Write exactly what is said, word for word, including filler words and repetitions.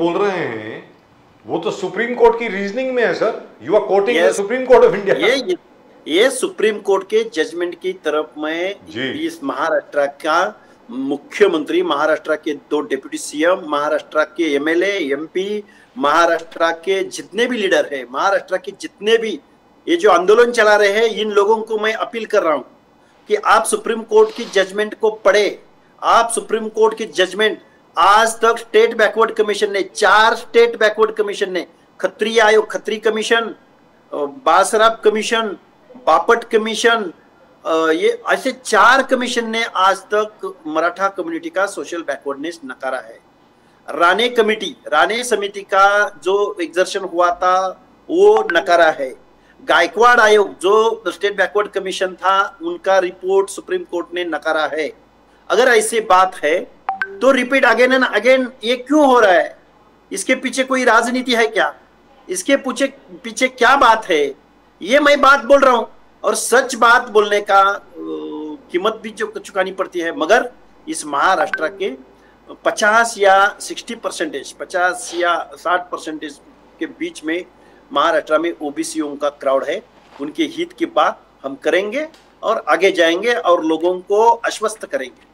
बोल रहे हैं वो तो सुप्रीम कोर्ट की रीजनिंग में है sir, you are quoting the supreme court of India. ये ये सुप्रीम कोर्ट के जजमेंट की तरफ में इस महाराष्ट्र का मुख्यमंत्री, महाराष्ट्र के दो डिप्टी सीएम, महाराष्ट्र के एमएलए, एमपी, महाराष्ट्र के जितने भी लीडर है, महाराष्ट्र के जितने भी ये जो आंदोलन चला रहे हैं, इन लोगों को मैं अपील कर रहा हूँ कि आप सुप्रीम कोर्ट की जजमेंट को पढ़े। आप सुप्रीम कोर्ट की जजमेंट, आज तक स्टेट बैकवर्ड कमीशन ने, चार स्टेट बैकवर्ड कमीशन ने, खत्री आयोग, Khatri commission, बासराप commission, Bapat commission, ये ऐसे चार कमीशन ने आज तक मराठा कम्युनिटी का सोशल बैकवर्डनेस नकारा है। राणे कमिटी, राणे समिति का जो एग्जर्शन हुआ था वो नकारा है। गायकवाड़ आयोग जो स्टेट बैकवर्ड कमीशन था उनका रिपोर्ट सुप्रीम कोर्ट ने नकारा है। अगर ऐसी बात है तो रिपीट अगेन एंड अगेन ये क्यों हो रहा है? इसके पीछे कोई राजनीति है क्या? इसके पीछे पीछे क्या बात है? ये मैं बात बोल रहा हूँ और सच बात बोलने का कीमत भी जो चुकानी पड़ती है। मगर इस महाराष्ट्र के पचास या साठ परसेंटेज, पचास या साठ परसेंटेज के बीच में महाराष्ट्र में ओबीसीओं का क्राउड है। उनके हित की बात हम करेंगे और आगे जाएंगे और लोगों को आश्वस्त करेंगे।